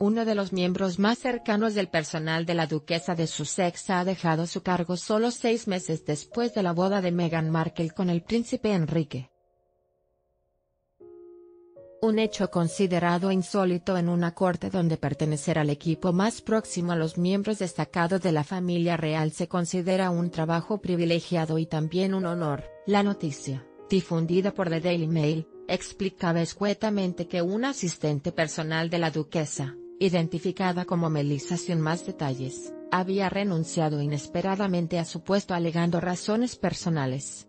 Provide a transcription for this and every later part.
Uno de los miembros más cercanos del personal de la duquesa de Sussex ha dejado su cargo solo 6 meses después de la boda de Meghan Markle con el príncipe Enrique. Un hecho considerado insólito en una corte donde pertenecer al equipo más próximo a los miembros destacados de la familia real se considera un trabajo privilegiado y también un honor. La noticia, difundida por The Daily Mail, explicaba escuetamente que una asistente personal de la duquesa, identificada como Melissa sin más detalles, había renunciado inesperadamente a su puesto alegando razones personales.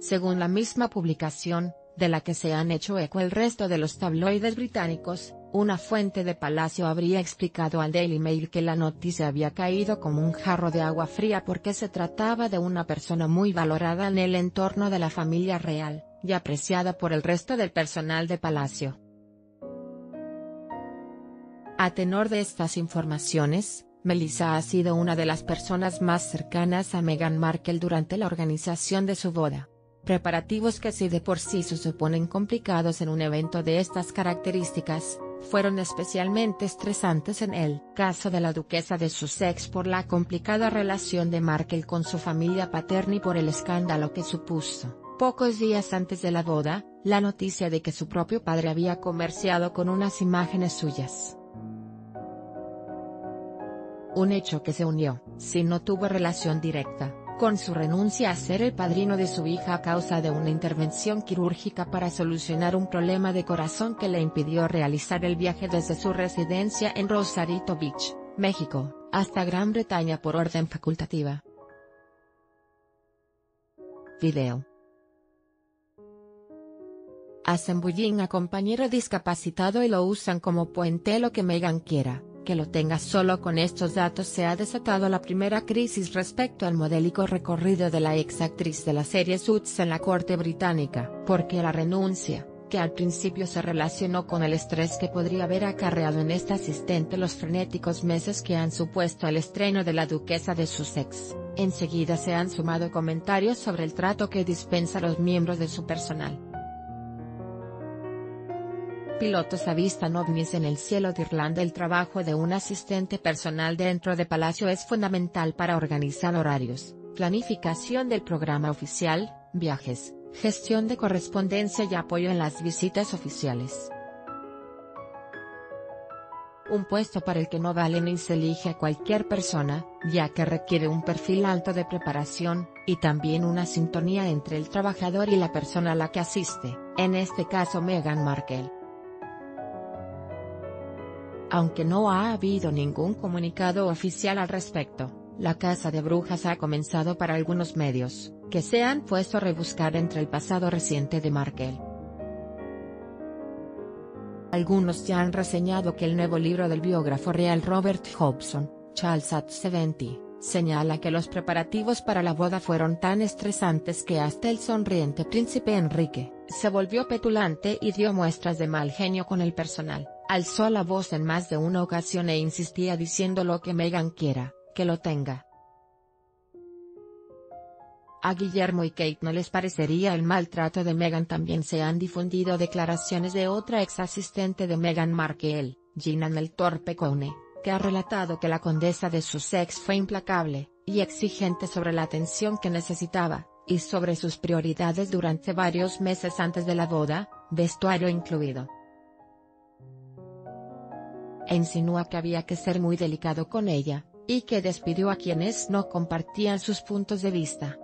Según la misma publicación, de la que se han hecho eco el resto de los tabloides británicos, una fuente de Palacio habría explicado al Daily Mail que la noticia había caído como un jarro de agua fría porque se trataba de una persona muy valorada en el entorno de la familia real, y apreciada por el resto del personal de Palacio. A tenor de estas informaciones, Melissa ha sido una de las personas más cercanas a Meghan Markle durante la organización de su boda. Preparativos que si de por sí se suponen complicados en un evento de estas características, fueron especialmente estresantes en el caso de la duquesa de Sussex por la complicada relación de Markle con su familia paterna y por el escándalo que supuso, pocos días antes de la boda, la noticia de que su propio padre había comerciado con unas imágenes suyas. Un hecho que se unió, si no tuvo relación directa, con su renuncia a ser el padrino de su hija a causa de una intervención quirúrgica para solucionar un problema de corazón que le impidió realizar el viaje desde su residencia en Rosarito Beach, México, hasta Gran Bretaña por orden facultativa. Video. Hacen bullying a compañero discapacitado y lo usan como puente lo que Meghan quiera. Que lo tenga solo con estos datos se ha desatado la primera crisis respecto al modélico recorrido de la ex actriz de la serie Suits en la corte británica, porque la renuncia, que al principio se relacionó con el estrés que podría haber acarreado en esta asistente los frenéticos meses que han supuesto el estreno de la duquesa de Sussex, enseguida se han sumado comentarios sobre el trato que dispensa a los miembros de su personal. Pilotos avistan ovnis en el cielo de Irlanda. El trabajo de un asistente personal dentro de Palacio es fundamental para organizar horarios, planificación del programa oficial, viajes, gestión de correspondencia y apoyo en las visitas oficiales. Un puesto para el que no vale ni se elige a cualquier persona, ya que requiere un perfil alto de preparación, y también una sintonía entre el trabajador y la persona a la que asiste, en este caso Meghan Markle. Aunque no ha habido ningún comunicado oficial al respecto, la caza de brujas ha comenzado para algunos medios, que se han puesto a rebuscar entre el pasado reciente de Markle. Algunos ya han reseñado que el nuevo libro del biógrafo real Robert Hobson, Charles at Seventy, señala que los preparativos para la boda fueron tan estresantes que hasta el sonriente príncipe Enrique se volvió petulante y dio muestras de mal genio con el personal. Alzó la voz en más de una ocasión e insistía diciendo lo que Meghan quiera, que lo tenga. A Guillermo y Kate no les parecería el maltrato de Meghan. También se han difundido declaraciones de otra ex asistente de Meghan Markle, Gina Nelthorpe-Cone, que ha relatado que la condesa de Sussex fue implacable y exigente sobre la atención que necesitaba, y sobre sus prioridades durante varios meses antes de la boda, vestuario incluido. E insinúa que había que ser muy delicado con ella, y que despidió a quienes no compartían sus puntos de vista.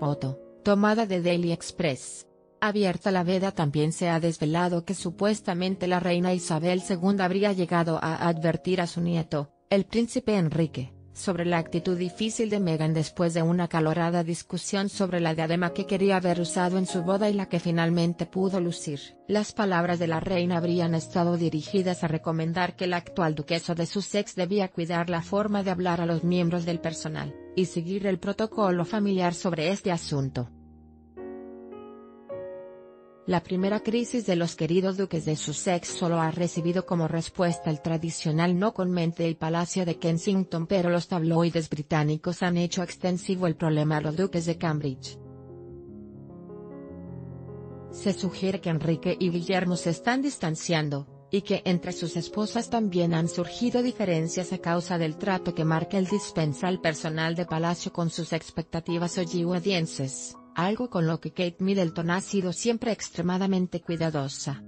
Foto, tomada de Daily Express. Abierta la veda. También se ha desvelado que supuestamente la reina Isabel II habría llegado a advertir a su nieto, el príncipe Enrique, sobre la actitud difícil de Meghan después de una acalorada discusión sobre la diadema que quería haber usado en su boda y la que finalmente pudo lucir. Las palabras de la reina habrían estado dirigidas a recomendar que la actual duquesa de Sussex debía cuidar la forma de hablar a los miembros del personal, y seguir el protocolo familiar sobre este asunto. La primera crisis de los queridos duques de Sussex solo ha recibido como respuesta el tradicional no comente del Palacio de Kensington, pero los tabloides británicos han hecho extensivo el problema a los duques de Cambridge. Se sugiere que Enrique y Guillermo se están distanciando, y que entre sus esposas también han surgido diferencias a causa del trato que Markel dispensa al personal de Palacio con sus expectativas hollywoodienses, algo con lo que Kate Middleton ha sido siempre extremadamente cuidadosa.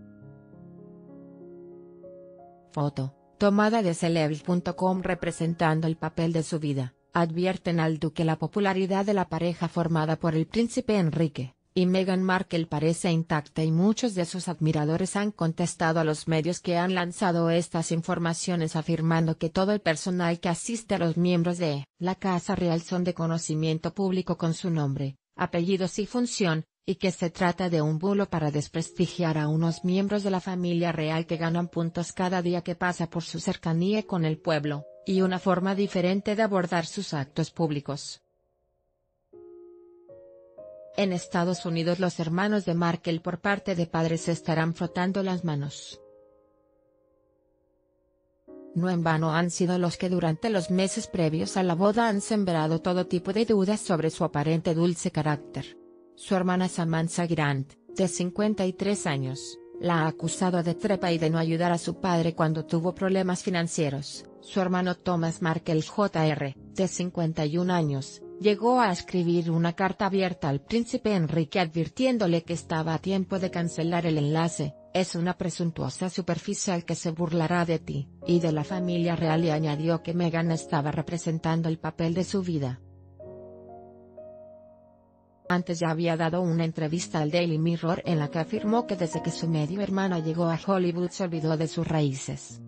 Foto, tomada de celebs.com representando el papel de su vida, advierten al duque la popularidad de la pareja formada por el príncipe Enrique y Meghan Markle parece intacta y muchos de sus admiradores han contestado a los medios que han lanzado estas informaciones afirmando que todo el personal que asiste a los miembros de la Casa Real son de conocimiento público con su nombre, apellidos y función, y que se trata de un bulo para desprestigiar a unos miembros de la familia real que ganan puntos cada día que pasa por su cercanía con el pueblo, y una forma diferente de abordar sus actos públicos. En Estados Unidos los hermanos de Markle por parte de padres estarán frotando las manos. No en vano han sido los que durante los meses previos a la boda han sembrado todo tipo de dudas sobre su aparente dulce carácter. Su hermana Samantha Grant, de 53 años, la ha acusado de trepa y de no ayudar a su padre cuando tuvo problemas financieros. Su hermano Thomas Markel Jr., de 51 años, llegó a escribir una carta abierta al príncipe Enrique advirtiéndole que estaba a tiempo de cancelar el enlace, es una presuntuosa superficial que se burlará de ti, y de la familia real y añadió que Meghan estaba representando el papel de su vida. Antes ya había dado una entrevista al Daily Mirror en la que afirmó que desde que su medio hermana llegó a Hollywood se olvidó de sus raíces.